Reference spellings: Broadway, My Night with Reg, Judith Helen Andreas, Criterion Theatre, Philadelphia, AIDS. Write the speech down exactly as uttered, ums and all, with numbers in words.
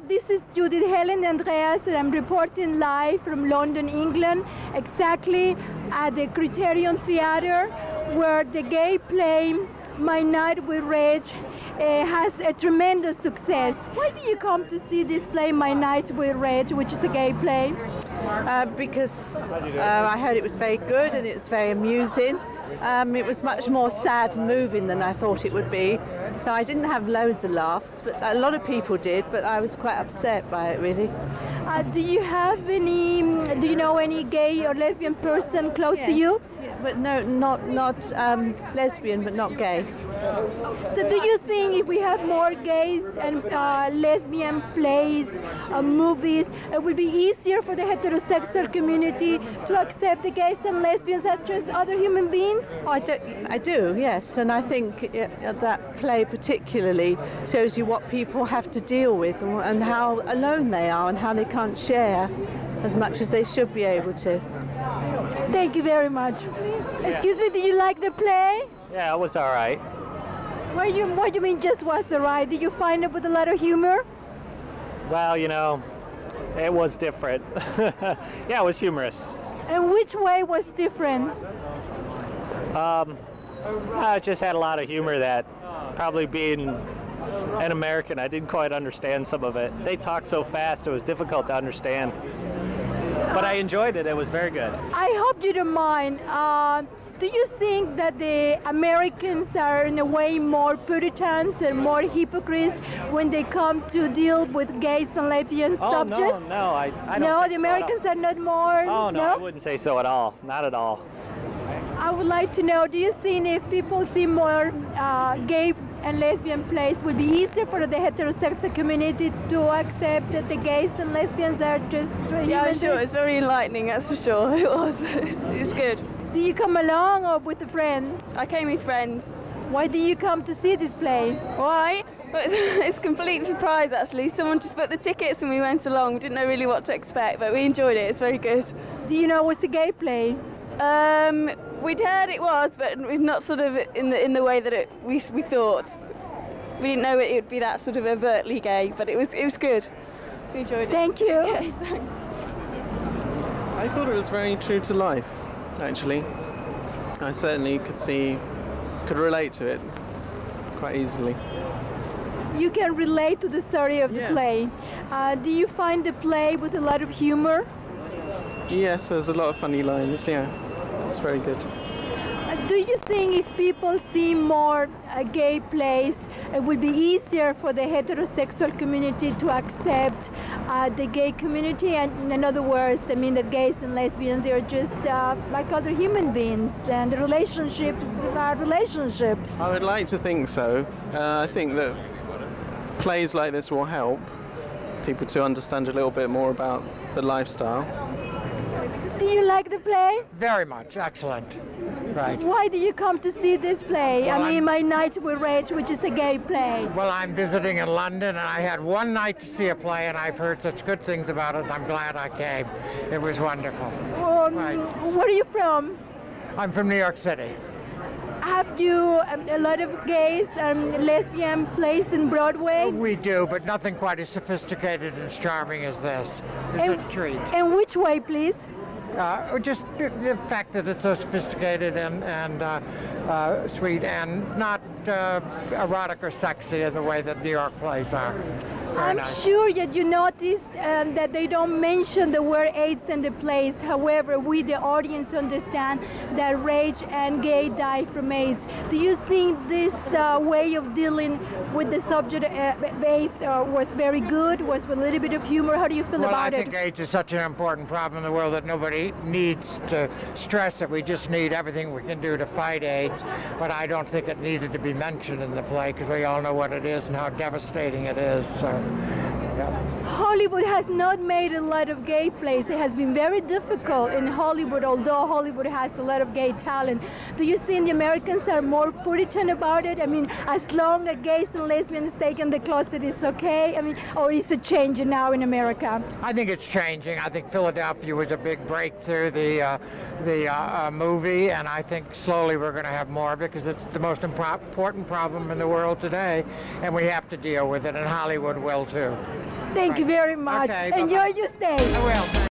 Hello, this is Judith Helen Andreas, and I'm reporting live from London, England, exactly at the Criterion Theatre, where the gay play My Night with Reg uh, has a tremendous success. Why do you come to see this play, My Night with Reg, which is a gay play? Uh, because uh, I heard it was very good and it's very amusing. Um, it was much more sad and moving than I thought it would be. So I didn't have loads of laughs, but a lot of people did, but I was quite upset by it, really. Uh, do you have any, do you know any gay or lesbian person close yeah. to you? Yeah, but no, not, not um, lesbian, but not gay. So do you think if we have more gays and uh, lesbian plays, uh, movies, it would be easier for the heterosexual community to accept the gays and lesbians as just other human beings? Oh, I, don't, I do, yes, and I think it, that play particularly shows you what people have to deal with and, and how alone they are and how they can't share as much as they should be able to. Thank you very much. Yeah. Excuse me, did you like the play? Yeah, it was all right. What do you, what do you mean just was all right? Did you find it with a lot of humor? Well, you know, it was different. Yeah, it was humorous. And which way was different? Um, I just had a lot of humor that probably being an American, I didn't quite understand some of it. They talked so fast, it was difficult to understand. But I enjoyed it. It was very good. I hope you don't mind. Uh, do you think that the Americans are in a way more Puritans and more hypocrites when they come to deal with gays and lesbian oh, subjects? No, no, I, I don't No, the Americans so are not more... Oh, no, no, I wouldn't say so at all. Not at all. I would like to know, do you think if people see more uh, gay and lesbian plays, would be easier for the heterosexual community to accept that the gays and lesbians are just... Yeah, I'm sure. It's very enlightening, that's for sure. It was. It's, it's good. Do you come along or with a friend? I came with friends. Why do you come to see this play? Why? But it's a complete surprise, actually. Someone just bought the tickets and we went along. We didn't know really what to expect, but we enjoyed it. It's very good. Do you know what's a gay play? Um, we'd heard it was, but not sort of in the in the way that it, we we thought. We didn't know it, it would be that sort of overtly gay, but it was it was good. We enjoyed it. Thank you. Yeah, thanks. I thought it was very true to life, actually. I certainly could see. Could relate to it quite easily. You can relate to the story of yeah. the play. Uh, do you find the play with a lot of humor? Yes, there's a lot of funny lines, yeah. It's very good. Uh, do you think if people see more uh, gay plays, it would be easier for the heterosexual community to accept uh, the gay community? And in other words, I mean that gays and lesbians are just uh, like other human beings, and the relationships are relationships. I would like to think so. Uh, I think that plays like this will help people to understand a little bit more about the lifestyle. Do you like the play? Very much, excellent. Right. Why do you come to see this play? Well, I mean, I'm, My Night with Reg, which is a gay play. Well, I'm visiting in London, and I had one night to see a play, and I've heard such good things about it. I'm glad I came. It was wonderful. Um, right. Where are you from? I'm from New York City. Have you um, a lot of gays and um, lesbian plays in Broadway? We do, but nothing quite as sophisticated and as charming as this. It's and, a treat. And which way, please? Uh, or just the fact that it's so sophisticated and, and uh, uh, sweet and not uh, erotic or sexy in the way that New York plays are. Very I'm nice. Sure that you noticed um, that they don't mention the word AIDS in the plays. However, we, the audience, understand that Reg and gay die from AIDS. Do you think this uh, way of dealing with the subject of AIDS uh, was very good, was with a little bit of humor? How do you feel well, about it? Well, I think it? AIDS is such an important problem in the world that nobody needs to stress it. We just need everything we can do to fight AIDS, but I don't think it needed to be mentioned in the play because we all know what it is and how devastating it is. So. Yeah. Hollywood has not made a lot of gay plays. It has been very difficult in Hollywood, although Hollywood has a lot of gay talent. Do you think the Americans are more Puritan about it? I mean, as long as gays and lesbians stay in the closet, it's okay? I mean, or is it changing now in America? I think it's changing. I think Philadelphia was a big breakthrough, the, uh, the uh, uh, movie, and I think slowly we're going to have more of it because it's the most important problem in the world today, and we have to deal with it, and Hollywood will too. Thank right. you very much. Okay, enjoy bye-bye. your stay. I will.